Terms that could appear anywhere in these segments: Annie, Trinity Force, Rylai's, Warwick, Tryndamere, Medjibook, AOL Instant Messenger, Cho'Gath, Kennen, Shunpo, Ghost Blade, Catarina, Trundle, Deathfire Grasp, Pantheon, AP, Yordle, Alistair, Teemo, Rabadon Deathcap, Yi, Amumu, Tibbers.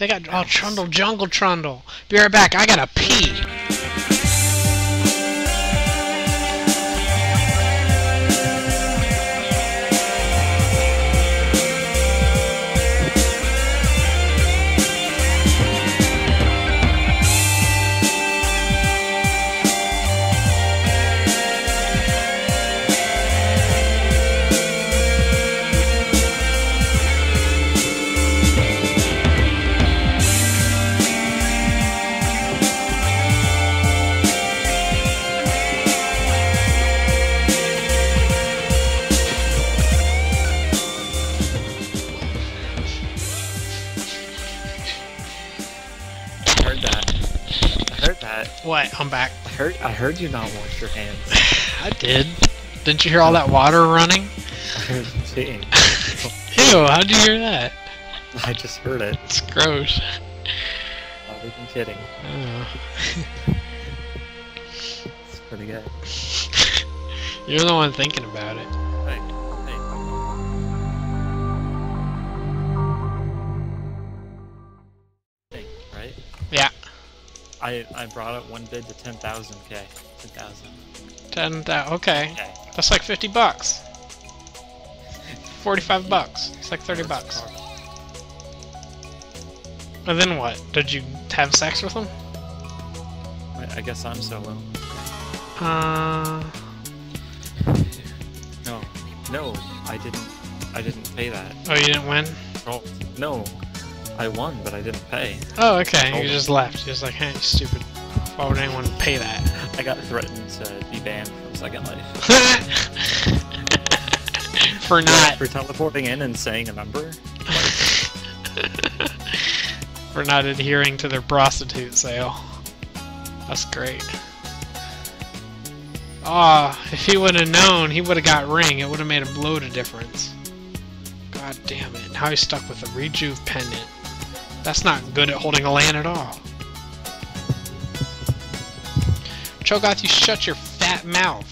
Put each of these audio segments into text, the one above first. They got, oh, Trundle, Jungle Trundle. Be right back, I gotta pee. What? I'm back. I heard you not wash your hands. I did. Didn't you hear all that water running? I heard it sitting. Ew, how'd you hear that? I just heard it. It's gross. Not even kidding. It's pretty good. You're the one thinking about it. Right? Yeah. I brought it one bid to 10,000. Okay, 10,000. 10,000. Okay. That's like 50 bucks. 45 bucks. It's like 30 bucks. And then what? Did you have sex with him? I guess I'm solo. No, I didn't pay that. Oh, you didn't win? Oh, no. I won, but I didn't pay. Oh, okay. You just left. You're just like, hey, stupid. Why would anyone pay that? I got threatened to be banned from Second Life. For not... For teleporting in and saying a number? For not adhering to their prostitute sale. That's great. Aw, oh, if he would have known, he would have got Ring. It would have made a load of difference. God damn it. Now he's stuck with a Rejuve pendant. That's not good at holding a land at all. Cho'Gath, you shut your fat mouth.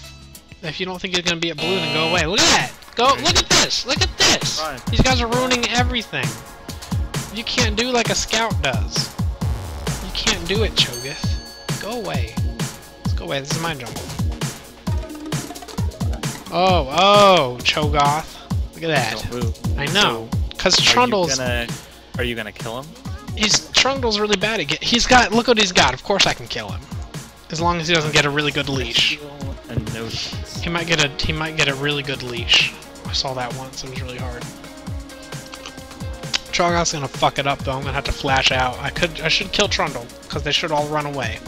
If you don't think you're going to be at blue, then go away. Look at that! Go! Look at this! Look at this! These guys are ruining everything. You can't do like a scout does. You can't do it, Cho'Gath. Go away. Let's go away. This is my jungle. Oh, Cho'Gath. Look at that. I know. Because Trundle's... Are you gonna kill him? Trundle's really bad at he's got, look what he's got, of course I can kill him. As long as he doesn't get a really good leash. He might get a really good leash. I saw that once, it was really hard. Cho'Gath's gonna fuck it up though, I'm gonna have to flash out. I should kill Trundle, because they should all run away.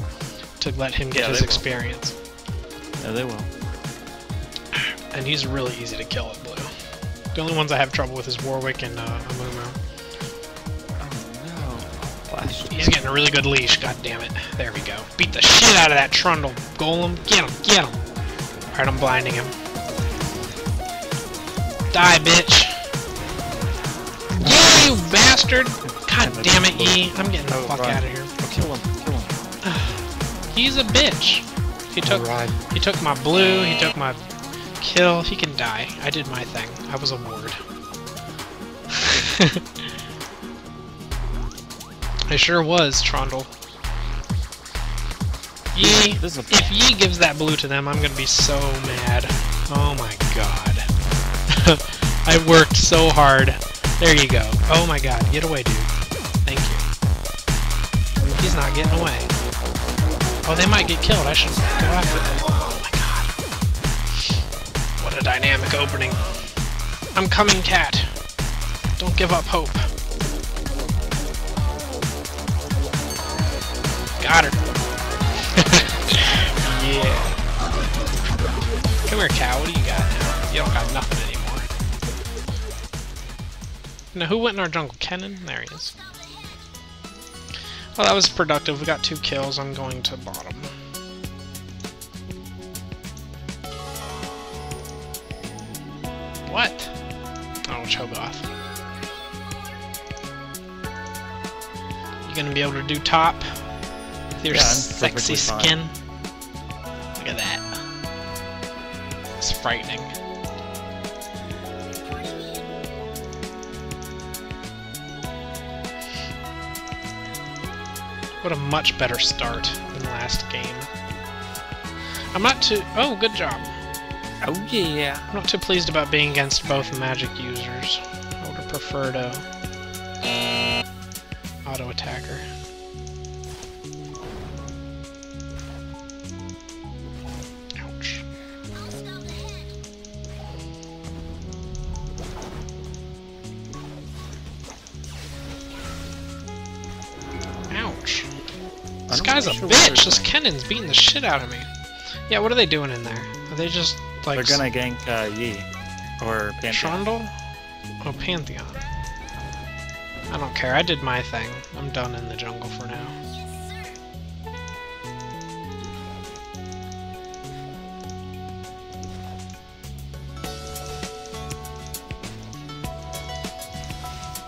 To let him get his experience. Yeah, they will. And he's really easy to kill at blue. The only ones I have trouble with is Warwick and Amumu. He's getting a really good leash, god damn it. There we go. Beat the shit out of that Trundle, Golem. Get him, get him. Alright, I'm blinding him. Die, bitch. Yeah, you bastard! God damn it, Yi. I'm getting the fuck out of here. Kill him, kill him. He's a bitch. He took my blue, he took my kill. He can die. I did my thing. I was a ward. I sure was, Trundle. Yi, if Yi gives that blue to them, I'm gonna be so mad. Oh my god. I worked so hard. There you go. Oh my god, get away, dude. Thank you. He's not getting away. Oh, they might get killed. I should go after them. Oh my god. What a dynamic opening. I'm coming, cat. Don't give up hope. Got her. Yeah. Come here, cow. What do you got now? You don't got nothing anymore. Now, who went in our jungle? Kennen? There he is. Well, that was productive. We got 2 kills. I'm going to bottom. What? Oh, Cho'Gath. You gonna be able to do top? Your sexy skin. Look at that. It's frightening. What a much better start than last game. I'm not too... Oh, good job. Oh, yeah. I'm not too pleased about being against both magic users. I would have preferred a... auto-attacker. Ouch. Ouch. This guy's a bitch! This Kennen's beating the shit out of me. Yeah, what are they doing in there? Are they just, like... They're gonna gank, Yi. Or Pantheon. Trundle? Oh, Pantheon. I don't care, I did my thing. I'm done in the jungle for now.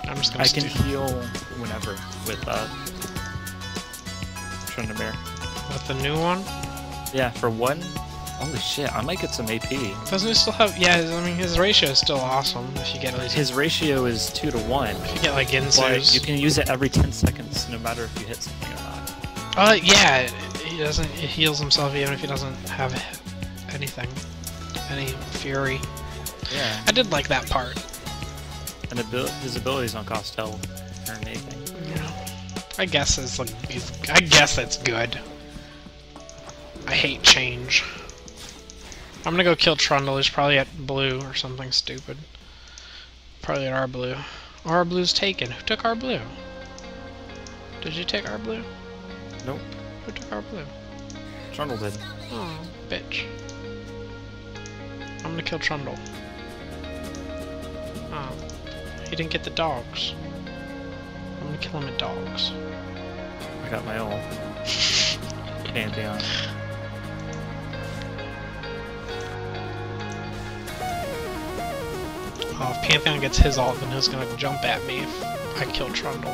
I'm just gonna heal whenever with, Trundamere. With the new one? Yeah, for one? Holy shit, I might get some AP. Doesn't he still have... Yeah, I mean, his ratio is still awesome if you get... Like, his ratio is 2 to 1. If you get, like, Gensu's. You can use it every 10 seconds, no matter if you hit something or not. Yeah, he doesn't... He heals himself even if he doesn't have anything. Any fury. Yeah. I did like that part. And his abilities don't cost hell or anything. Yeah. I guess it's, like... I guess that's good. I hate change. I'm gonna go kill Trundle. He's probably at blue or something stupid. Probably at our blue. Our blue's taken. Who took our blue? Did you take our blue? Nope. Who took our blue? Trundle did. Oh, bitch. I'm gonna kill Trundle. Oh. He didn't get the dogs. I'm gonna kill him at dogs. I got my own. Pantheon. Oh, if Pantheon gets his ult, then he's gonna jump at me if I kill Trundle.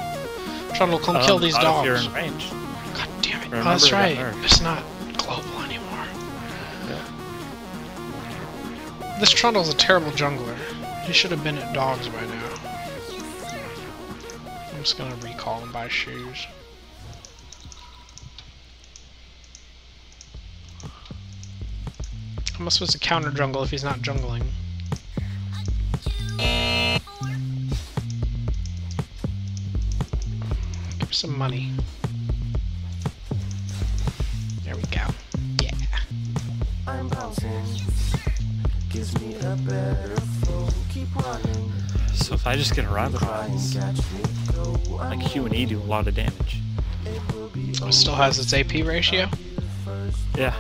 Trundle, come kill these dogs. You're in range. God damn it. Remember, oh, that's right. It's not global anymore. Yeah. This Trundle's a terrible jungler. He should have been at dogs by now. I'm just gonna recall and buy shoes. How am I supposed to counter jungle if he's not jungling? Give me some money. There we go. Yeah. I'm bouncing. Gives me a better flow. Keep running. So if I just get around the box, like Q and E do a lot of damage. It still has its AP ratio? Yeah.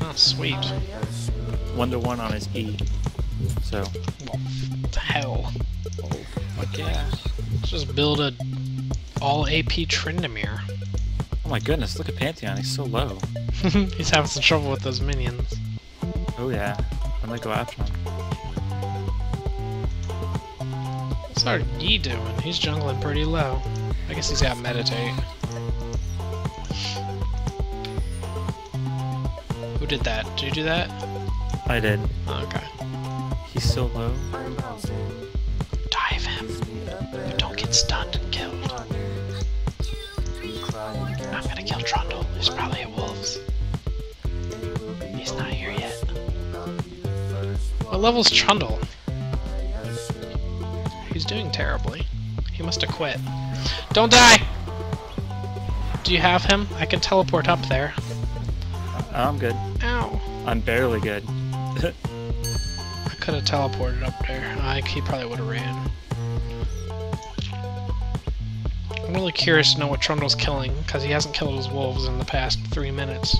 Oh, sweet. 1 to 1 on his E. So. What the hell? Oh, fuck yeah. Let's just build a all AP Trindamere. Oh my goodness, look at Pantheon, he's so low. He's having some trouble with those minions. Oh yeah, I'm gonna go after him. What's our Yi doing? He's jungling pretty low. I guess he's gotta meditate. Who did that? Did you do that? I did. Oh, okay. He's so low. Dive him. But don't get stunned and killed. I'm gonna kill Trundle. He's probably at wolves. He's not here yet. What level's Trundle? He's doing terribly. He must have quit. Don't die! Do you have him? I can teleport up there. I'm good. Ow. I'm barely good. I could have teleported up there. He probably would have ran. I'm really curious to know what Trundle's killing, because he hasn't killed his wolves in the past 3 minutes.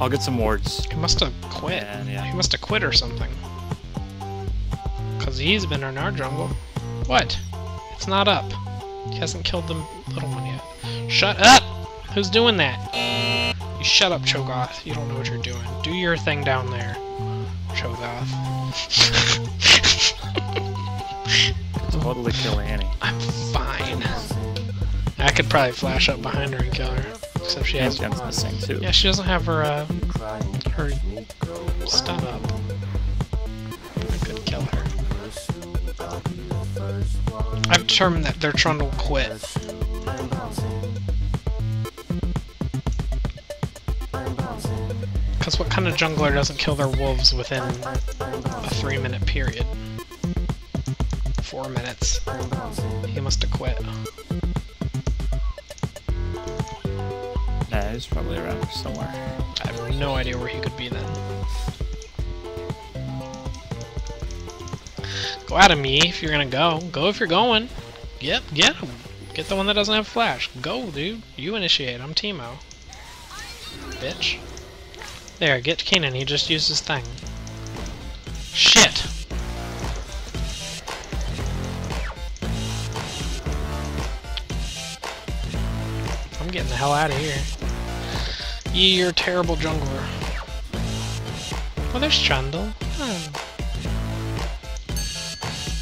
I'll get some wards. He must have quit. Yeah. He must have quit or something. Because he's been in our jungle. What? It's not up. He hasn't killed the little one yet. Shut up! Who's doing that? You shut up, Cho'Gath. You don't know what you're doing. Do your thing down there, Cho'Gath. Totally kill Annie. I'm fine. I could probably flash up behind her and kill her. Except she has... missing too. Yeah, she doesn't have her, her stun up. I could kill her. I've determined that their Trundle quit. Because what kind of jungler doesn't kill their wolves within a 3-minute period? 4 minutes. He must have quit. He's probably around somewhere. I have no idea where he could be then. Go at him, Yi, if you're gonna go. Go if you're going. Yep, get him. Get the one that doesn't have flash. Go, dude. You initiate. I'm Teemo. Bitch. There, get Kennen. He just used his thing. Shit! I'm getting the hell out of here. Yi, you're a terrible jungler. Well, there's Trundle. Oh.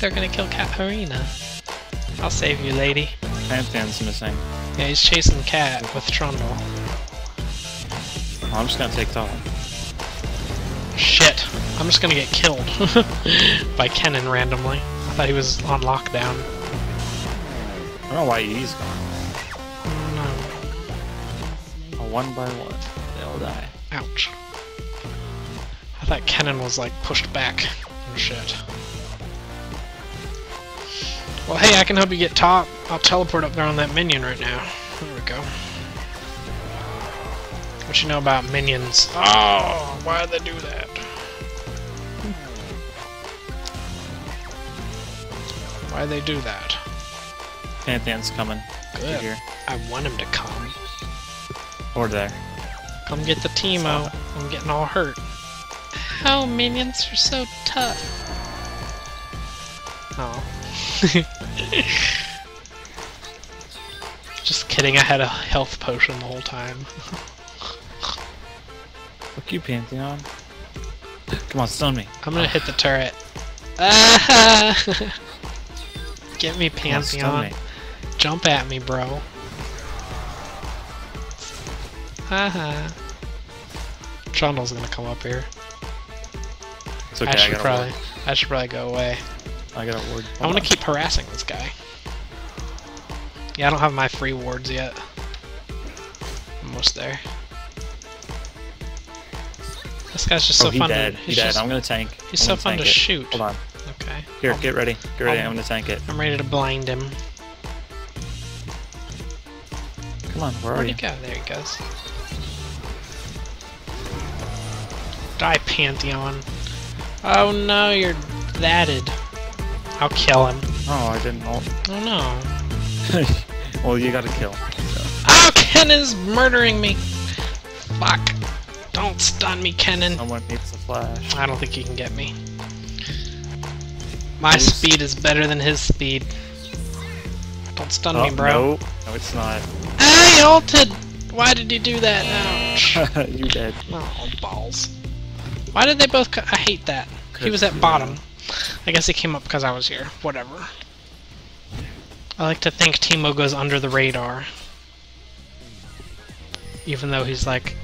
They're gonna kill Catarina. I'll save you, lady. Pantheon's missing. Yeah, he's chasing Cat with Trundle. Oh, I'm just gonna take top. Shit! I'm just gonna get killed by Kennen randomly. I thought he was on lockdown. I don't know why he's gone. I don't know. One by one, they all die. Ouch. I thought Kennen was like pushed back and shit. Well, hey, I can help you get top. I'll teleport up there on that minion right now. There we go. What you know about minions? Oh, why'd they do that? Why'd they do that? Pantheon's coming. Good. Here. I want him to come. Or there. Come get the Teemo. I'm getting all hurt. Oh, minions are so tough. Oh. Just kidding, I had a health potion the whole time. Fuck you, Pantheon. Come on, stun me. I'm gonna hit the turret. Get me, Pantheon. Me. Jump at me, bro. Haha. Trundle's gonna come up here. It's okay, I should probably go away. I got a ward. I want to keep harassing this guy. Yeah, I don't have my free wards yet. Almost there. This guy's just so fun. Dead. He's dead. I'm gonna tank. He's so fun to shoot. Hold on. Okay. Here, get ready. Get ready. I'm gonna tank it. I'm ready to blind him. Come on. Where are you? Where'd he go? There he goes. Die, Pantheon. Oh no, you're thatted. I'll kill him. Oh, I didn't ult. Oh no. Well, you gotta kill. So. Oh, Kennen's murdering me! Fuck. Don't stun me, Kennen. Someone needs the flash. I don't think he can get me. My speed is better than his speed. Don't stun me, bro. No, it's not. I ulted! Why did you do that? Ouch. You dead. Oh, balls. Why did they both I hate that. He was at bottom. I guess he came up because I was here. Whatever. I like to think Teemo goes under the radar. Even though he's like...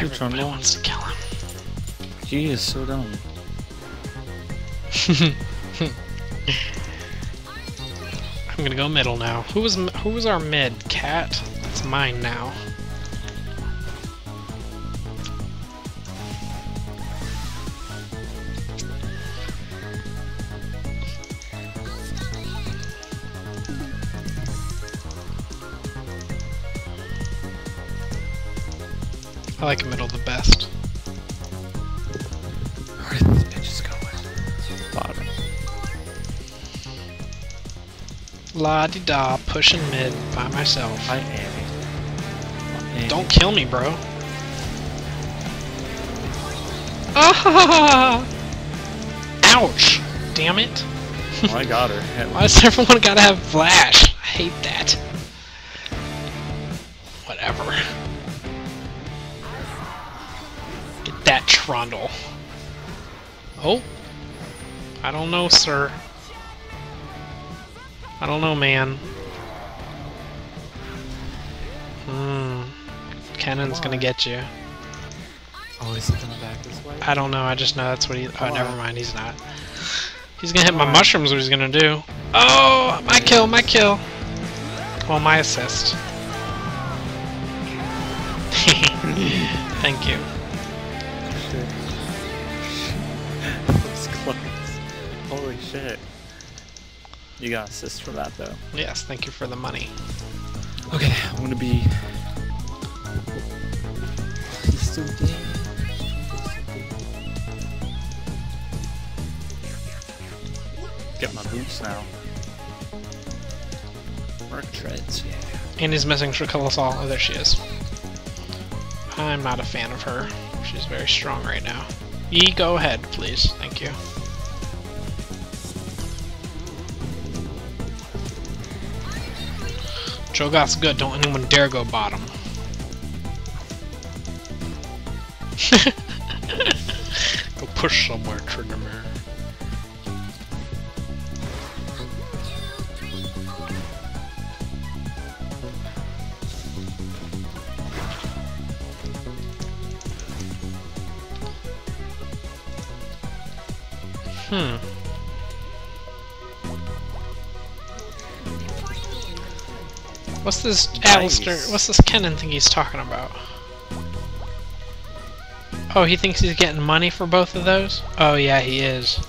Everybody wants to kill him. He is so dumb. I'm gonna go middle now. Who was our mid? Cat? That's mine now. I like middle the best. Where did these bitches going? Bottom. La di da, pushing mid by myself. Hi, Annie. Don't kill me, bro. Ah! Ouch! Damn it! Well, I got her. Why does everyone gotta have flash? I hate that. Whatever. That Trundle. Oh, I don't know, sir. I don't know, man. Kennen's gonna get you. Oh, is he coming back this way? I don't know. I just know that's what he. Oh, never mind. He's not. He's gonna hit my mushrooms. What he's gonna do? Oh, my kill! My kill! Well, my assist. Thank you. That was close. Holy shit. You got assist for that though. Yes, thank you for the money. Okay, I'm gonna be... He's still dead. Got my boots now. Mark treads, yeah. Annie's missing, she'll kill us all. Oh, there she is. I'm not a fan of her. She's very strong right now. Yi, go ahead, please. Thank you. Cho'Gath's good. Don't anyone dare go bottom. Go push somewhere, Trundle. What's this Alistair? What's this Kennen thing he's talking about? Oh, he thinks he's getting money for both of those? Oh yeah, he is.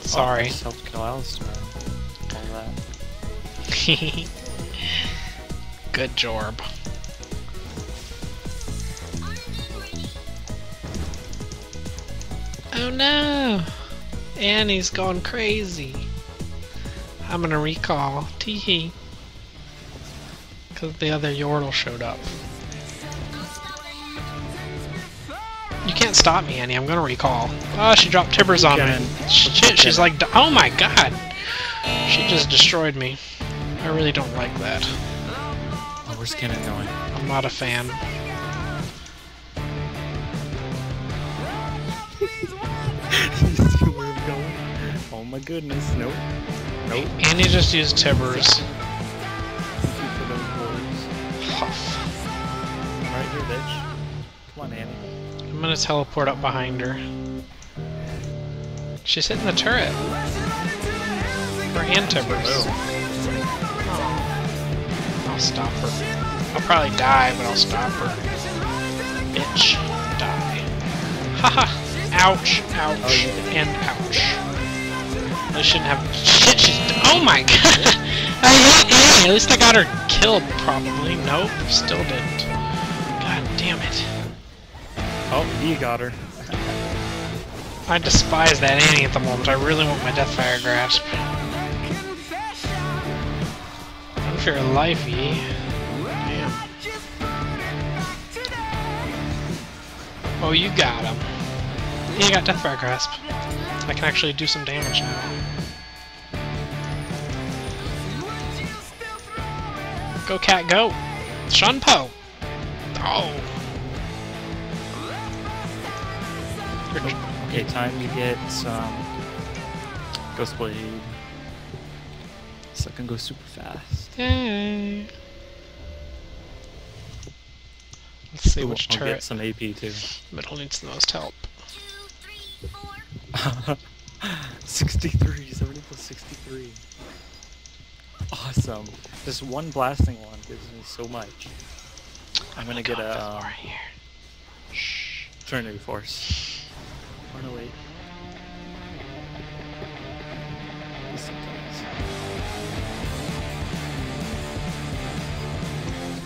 Sorry. Self kill Alistair. All that. Good jorb. Oh no! Annie's gone crazy. I'm gonna recall. Teehee. Because the other Yordle showed up. You can't stop me, Annie. I'm gonna recall. Oh, she dropped Tibbers on me. Shit, she's like, oh my god! She just destroyed me. I really don't like that. Oh, where's Kennen going? I'm not a fan. My goodness, nope. Nope. Annie just used Tibbers. Thank you for those words. Huff. Right here, bitch. Come on, Annie. I'm gonna teleport up behind her. She's hitting the turret. Her and Tibbers. Oh. I'll stop her. I'll probably die, but I'll stop her. Bitch. Die. Haha. Ouch, ouch, oh, and ouch. I shouldn't have. Shit, she's. Oh my god! I hate Annie! At least I got her killed, probably. Nope, still didn't. God damn it. Oh, you got her. I despise that Annie at the moment. I really want my Deathfire Grasp. Run for your life, Yi. Damn. Oh, you got him. You got Deathfire Grasp. I can actually do some damage now. Go cat, go! Shunpo! Oh! Okay, time to get some... Ghost Blade. So I can go super fast. Yay! Let's see which turret... I'll get some AP too. Middle needs the most help. 63, 70 plus 63. Awesome. This one blasting one gives me so much. I'm gonna get a... Shh. Trinity Force. Run away.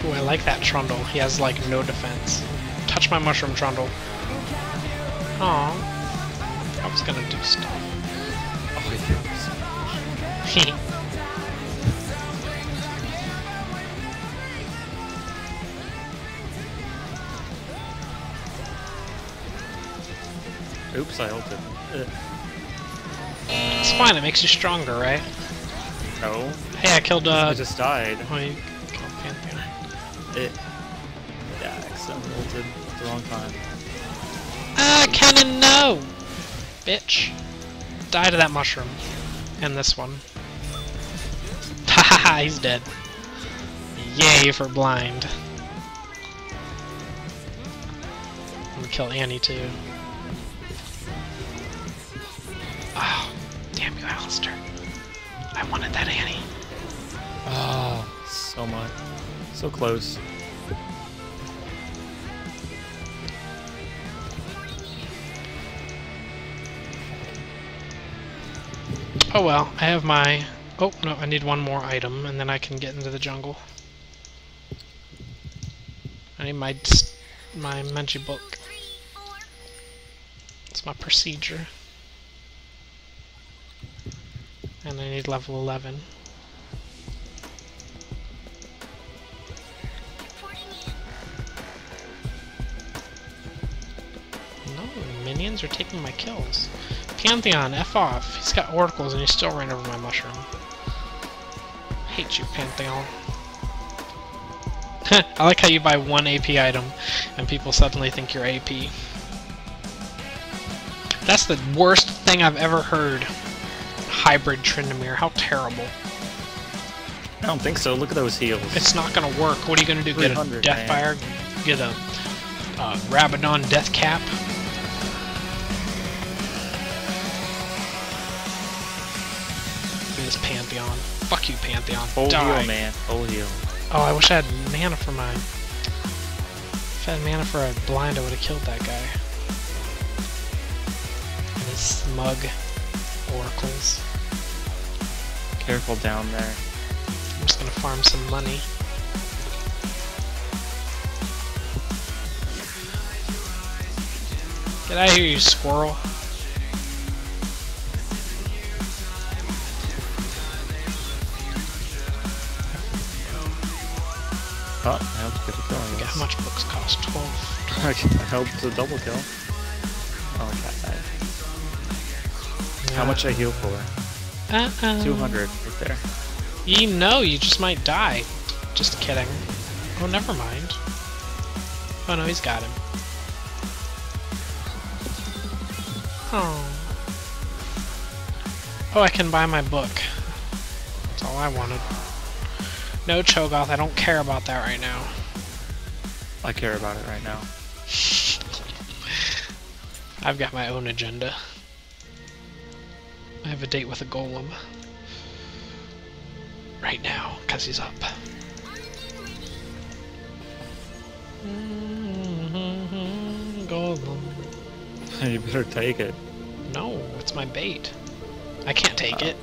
Ooh, I like that Trundle. He has like no defense. Touch my mushroom, Trundle. Aww. I was gonna do stuff. Oh, yeah. Oops, I ulted. It's fine, it makes you stronger, right? No. Hey, I killed, I just died. Oh, you killed Pantheon. Yeah, I ulted at the wrong time. Kennen, no! Bitch. Die to that mushroom. And this one. Haha, he's dead. Yay for blind. I'm gonna kill Annie too. Oh, damn you, Alistair. I wanted that Annie. Oh, so much. So close. Oh well, I have my... Oh, no, I need one more item, and then I can get into the jungle. I need my Medjibook. It's my procedure. And I need level 11. No, minions are taking my kills. Pantheon, F off. He's got oracles and he still ran over my mushroom. I hate you, Pantheon. I like how you buy one AP item and people suddenly think you're AP. That's the worst thing I've ever heard. Hybrid Tryndamere, how terrible. I don't think so, look at those heals. It's not gonna work. What are you gonna do? Get a Deathfire? Get a Rabadon Deathcap? Look at this Pantheon. Fuck you, Pantheon. Full heal, man. Full heal. Oh, I wish I had mana for mine. If I had mana for a blind, I would have killed that guy. And his smug oracles. Careful down there. I'm just gonna farm some money. Get out of here, you squirrel. I helped get a kill. I guess. How much books cost? 12. I helped the double kill. Oh, I got that. Yeah. How much I heal for? 200 right there. You know, you just might die. Just kidding. Oh, never mind. Oh no, he's got him. Oh. Oh, I can buy my book. That's all I wanted. No, Cho'Gath, I don't care about that right now. I care about it right now. I've got my own agenda. I have a date with a golem. Right now, because he's up. Golem. You better take it. No, it's my bait. I can't take it.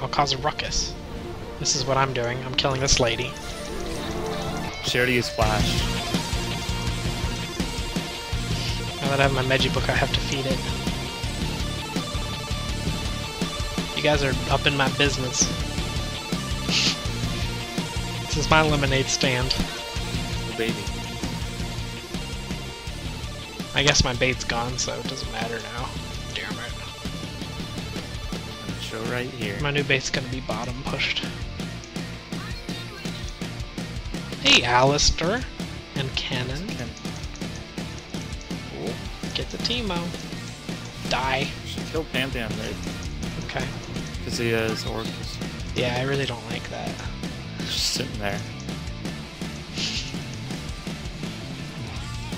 I'll cause a ruckus. This is what I'm doing. I'm killing this lady. She already used Flash. Now that I have my Medjibook, I have to feed it. You guys are up in my business. This is my lemonade stand. Oh, baby. I guess my bait's gone, so it doesn't matter now. Damn it. Show right here. My new bait's gonna be bottom pushed. Hey, Alistair and Kennen. Cool. Get the Teemo. Die. You should kill Pantheon, right? Okay. Because he has orcs. Yeah, I really don't like that. Just sitting there.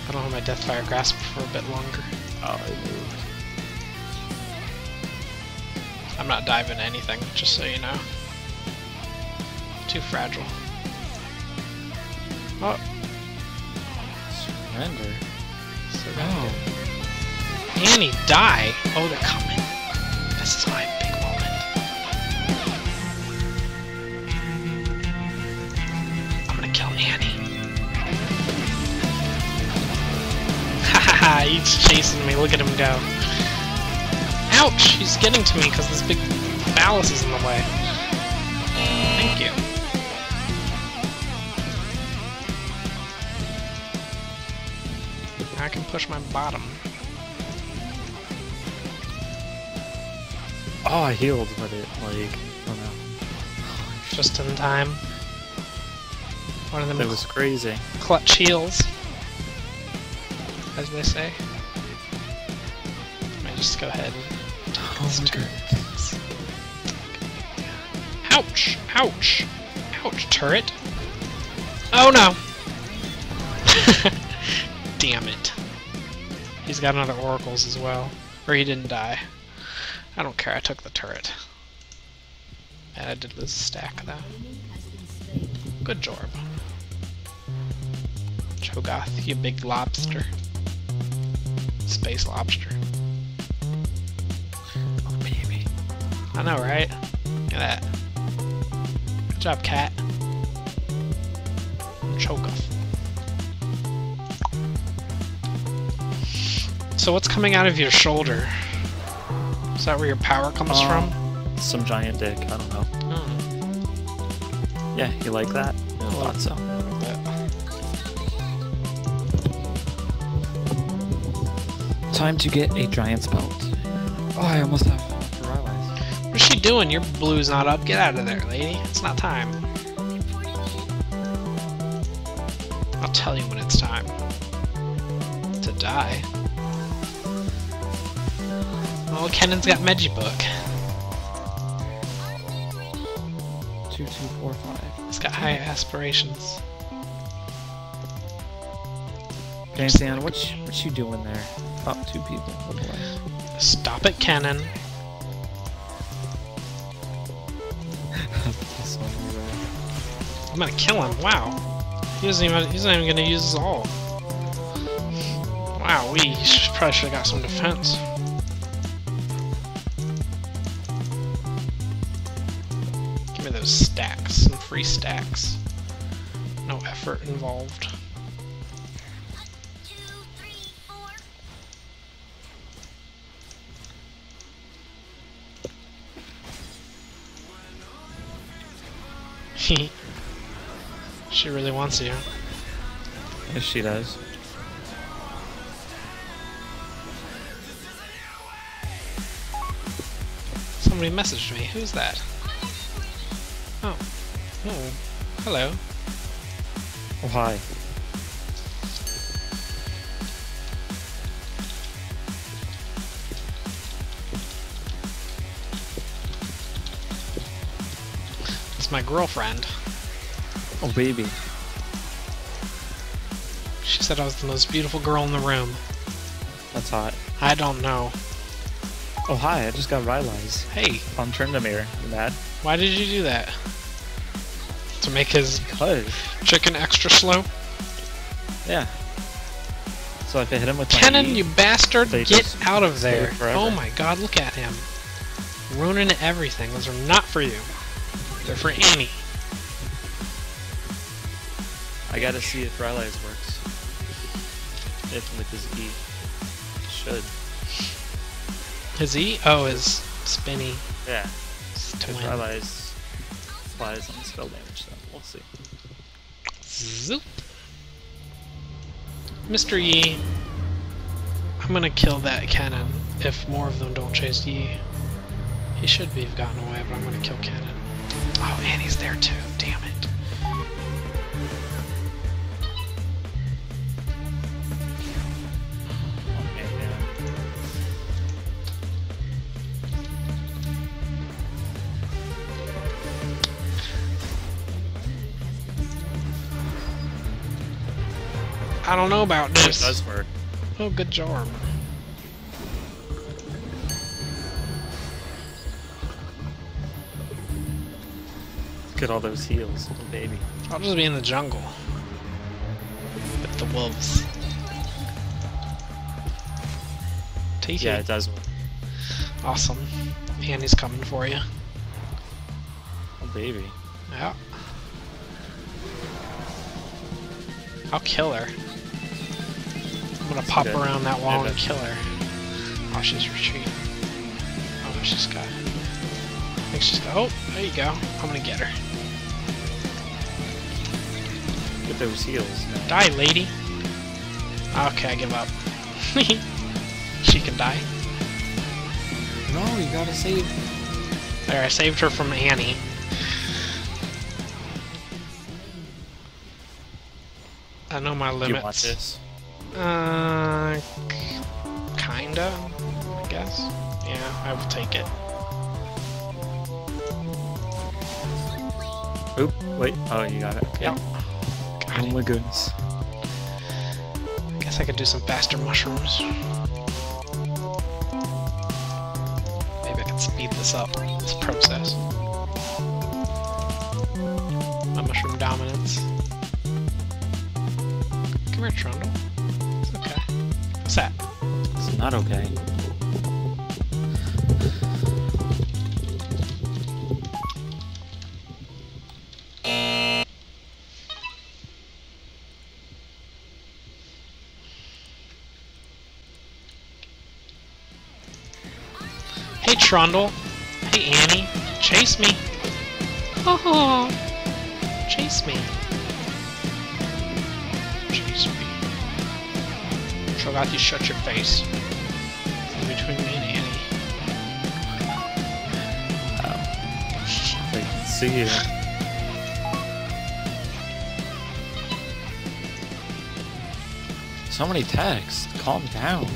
I don't have my Deathfire Grasp for a bit longer. Oh, it moved. I'm not diving anything, just so you know. Too fragile. Oh. Surrender. Surrender. Oh. Annie, die! Oh, they're coming. This is my big moment. I'm gonna kill Annie. Hahaha, he's chasing me. Look at him go. Ouch! He's getting to me because this big ballast is in the way. Thank you. I can push my bottom. Oh, I healed, but it, like, oh no. Just in time. One of them. That was crazy. Clutch heals, as they say. I might just go ahead and oh, ouch! Ouch! Ouch! Turret! Oh no! Damn it. He's got another oracles as well. Or he didn't die. I don't care, I took the turret. And I did lose a stack though. Good job. Cho'Gath, you big lobster. Space lobster. Oh, baby. I know, right? Look at that. Good job, cat. Cho'Gath. So what's coming out of your shoulder? Is that where your power comes from? Some giant dick, I don't know. Oh. Yeah, you like that? Yeah, I thought so. Yeah. Time to get a giant's belt. Oh, I almost have for Rylai's. What is she doing? Your blue's not up. Get out of there, lady. It's not time. I'll tell you when it's time. To die. Oh, Kennen's got Medjibook. 2, 2, 4, 5. He's got high aspirations. Pantheon, what you doing there? Oh, 2 people. What do I? Stop it, Kennen. I'm gonna kill him. Wow. He's not even gonna use his ult. Wow, we probably should have got some defense. Stacks, some free stacks. No effort involved. 1, 2, 3, 4. She really wants you. Yes, she does. Somebody messaged me. Who's that? Oh. Oh. Hello. Oh, hi. It's my girlfriend. Oh, baby. She said I was the most beautiful girl in the room. That's hot. I don't know. Oh, hi. I just got Rylai's. Hey. On Trundle. You mad? Why did you do that? To make his chicken extra slow? Yeah. So if I hit him with Kennen, you bastard! Get out of there! Oh my god, look at him. Ruining everything. Those are not for you. They're for Annie. I gotta see if Rylai's works. If with his E. It should. His E? Oh, his spinny. Yeah. Because Rylai's flies on spell damage, so we'll see. Zoop! Mr. Yi, I'm gonna kill that Kennen if more of them don't chase Yi. He should be have gotten away, but I'm gonna kill Kennen. Oh, Annie's there too, damn it. I don't know about this. It does work. Oh, good job. Look at all those heals, little baby. I'll just be in the jungle. With the wolves. Take it. Yeah, it does work. Awesome. Annie's coming for you. Oh, baby. Yeah. I'll kill her. I'm gonna pop around that wall and kill her. Oh, she's retreating. Oh, she's got. I think she's got. Oh, there you go. I'm gonna get her. Get those heals. Die, lady. Okay, I give up. She can die. No, you gotta save. There, I saved her from Annie. I know my limits. Do you watch this? Kinda, I guess. Yeah, I will take it. Oop, wait. Oh, you got it. Yep. Oh my goodness. I guess I could do some faster mushrooms. Maybe I can speed this up, this process. My mushroom down. dominance. Come here, Trundle. It's okay. What's that? It's not okay. Hey, Trundle. Hey, Annie. Chase me. Oh, chase me. Chase me. Cho'Gath, you shut your face. It's between me and Annie. Oh. I can see you. So many texts. Calm down.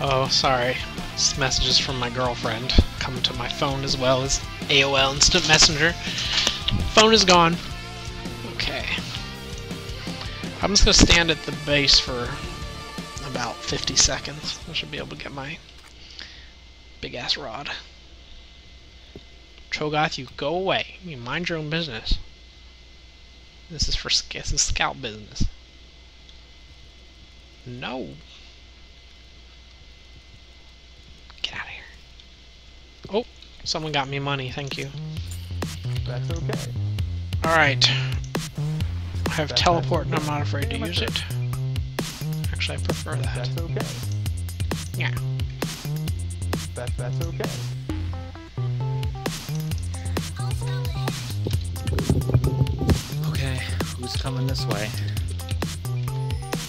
Oh, sorry. It's messages from my girlfriend coming to my phone as well as AOL Instant Messenger. Phone is gone. Okay. I'm just going to stand at the base for about 50 seconds. I should be able to get my big-ass rod. Cho'Gath, you go away. You mind your own business. This is for scout business. No. Get out of here. Oh. Someone got me money, thank you. That's okay. Alright. I have teleport and I'm not afraid to use it. Actually, I prefer that. That's okay. Yeah. That's okay. Okay, who's coming this way?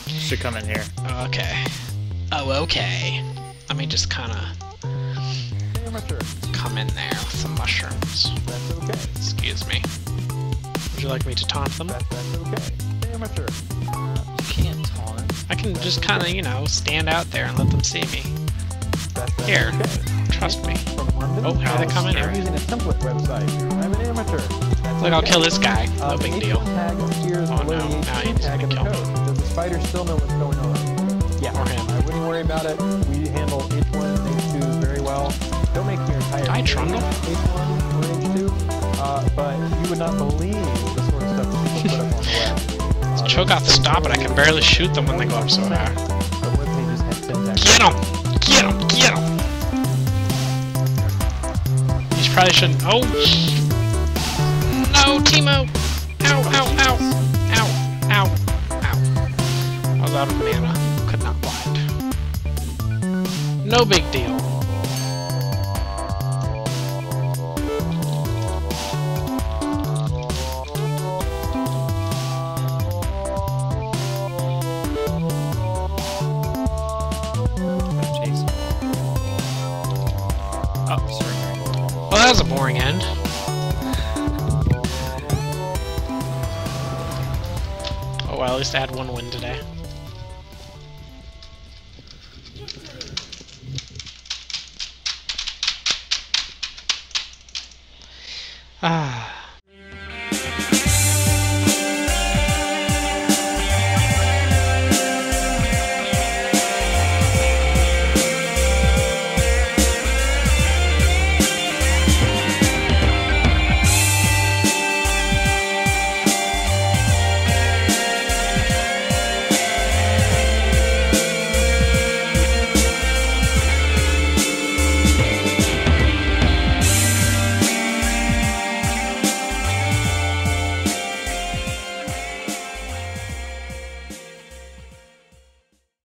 Should come in here. Okay. Oh, okay. Let me just kinda... come in there with some mushrooms. That's okay. Excuse me. Would you like me to taunt them? That's okay. Amateur. You can't taunt. I can just kind of, you know, stand out there and let them see me. Here. Okay. Trust me. Oh, how do they come in here? I'm using a template website. I'm an amateur. Look, I'll kill this guy. No big deal. Oh no, now he's gonna kill me. Does the spider still know what's going on? Yeah. Or him. I wouldn't worry about it. We handle each one and they choose very well. Don't make your entire I Trundle. But you would not believe the sort of stuff that people put up on the web. Cho'Gath, stop it. I can barely shoot them when they go up so high. Get him! Get him! Get him! You probably shouldn't. Oh! No, Teemo! Ow, ow, ow! Ow, ow, ow. I was out of mana. Could not blind. No big deal. That was a boring end. Oh well, at least I had one win today. Ah.